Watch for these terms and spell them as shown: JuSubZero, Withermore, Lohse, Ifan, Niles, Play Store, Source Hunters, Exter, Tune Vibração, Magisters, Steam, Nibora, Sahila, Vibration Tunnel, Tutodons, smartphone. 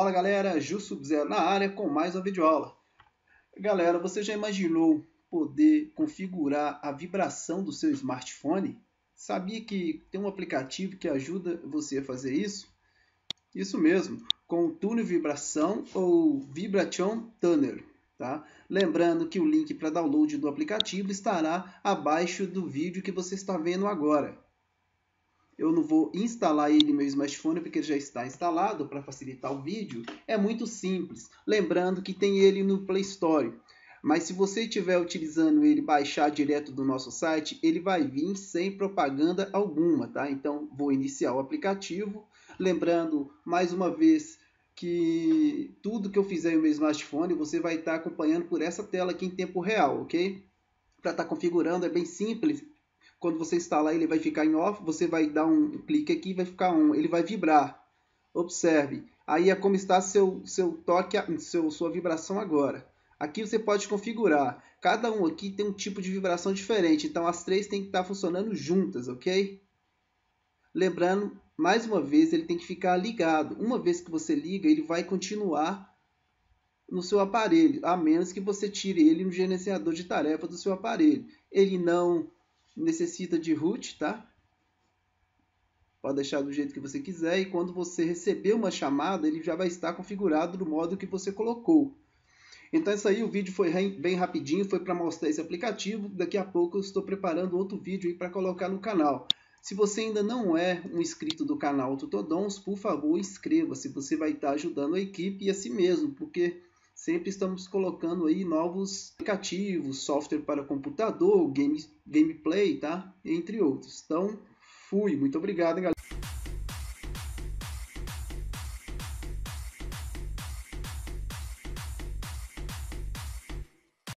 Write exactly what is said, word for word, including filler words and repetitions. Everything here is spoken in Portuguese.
Fala galera, JuSubZero na área com mais uma videoaula. Galera, você já imaginou poder configurar a vibração do seu smartphone? Sabia que tem um aplicativo que ajuda você a fazer isso? Isso mesmo, com o Tune Vibração ou Vibration Tunnel. Tá? Lembrando que o link para download do aplicativo estará abaixo do vídeo que você está vendo agora. Eu não vou instalar ele no meu smartphone porque ele já está instalado para facilitar o vídeo. É muito simples. Lembrando que tem ele no Play Store. Mas se você estiver utilizando ele, baixar direto do nosso site, ele vai vir sem propaganda alguma, tá? Então vou iniciar o aplicativo. Lembrando mais uma vez que tudo que eu fizer no meu smartphone você vai estar acompanhando por essa tela aqui em tempo real, ok? Para estar configurando é bem simples. Quando você instalar, ele vai ficar em off, você vai dar um clique aqui, vai ficar on, ele vai vibrar. Observe, aí é como está seu, seu toque, seu, sua vibração agora. Aqui você pode configurar, cada um aqui tem um tipo de vibração diferente, então as três tem que estar funcionando juntas, ok? Lembrando, mais uma vez, ele tem que ficar ligado. Uma vez que você liga, ele vai continuar no seu aparelho, a menos que você tire ele no gerenciador de tarefa do seu aparelho. Ele não necessita de root, tá? Pode deixar do jeito que você quiser e quando você receber uma chamada, ele já vai estar configurado do modo que você colocou. Então, isso aí, o vídeo foi bem rapidinho, foi para mostrar esse aplicativo. Daqui a pouco eu estou preparando outro vídeo aí para colocar no canal. Se você ainda não é um inscrito do canal Tutodons, por favor, inscreva-se. Você vai estar ajudando a equipe e a si mesmo, porque sempre estamos colocando aí novos aplicativos, software para computador, game, gameplay, tá? Entre outros. Então, fui. Muito obrigado, hein, galera.